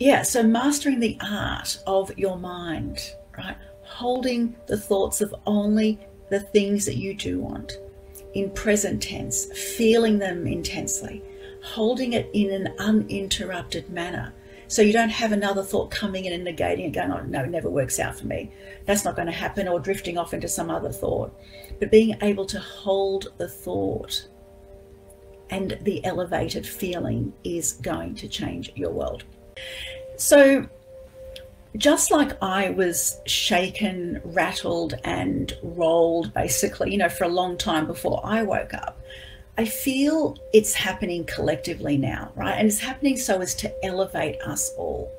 Yeah, so mastering the art of your mind, right? Holding the thoughts of only the things that you do want in present tense, feeling them intensely, holding it in an uninterrupted manner. So you don't have another thought coming in and negating it, going, oh, no, it never works out for me. That's not going to happen, or drifting off into some other thought. But being able to hold the thought and the elevated feeling is going to change your world. So just like I was shaken, rattled and rolled basically, you know, for a long time before I woke up, I feel it's happening collectively now, right? And it's happening so as to elevate us all.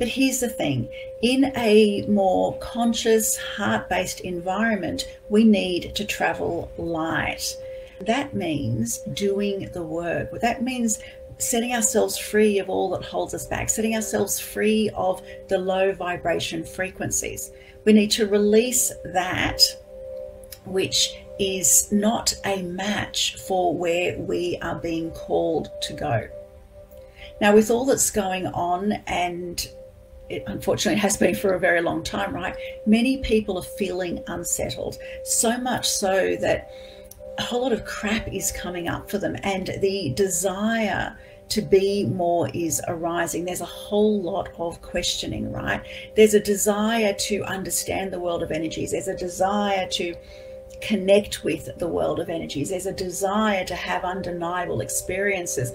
But here's the thing, in a more conscious, heart-based environment, we need to travel light. That means doing the work. That means setting ourselves free of all that holds us back, setting ourselves free of the low vibration frequencies. We need to release that which is not a match for where we are being called to go. Now, with all that's going on, and it unfortunately has been for a very long time, right? Many people are feeling unsettled, so much so that a whole lot of crap is coming up for them, and the desire to be more is arising. There's a whole lot of questioning, right? There's a desire to understand the world of energies. There's a desire to connect with the world of energies. There's a desire to have undeniable experiences,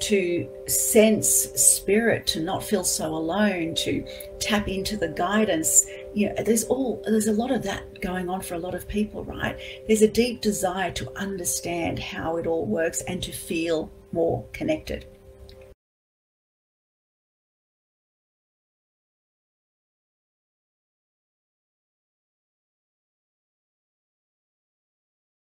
to sense spirit, to not feel so alone, to tap into the guidance. You know, there's a lot of that going on for a lot of people, right? There's a deep desire to understand how it all works and to feel more connected.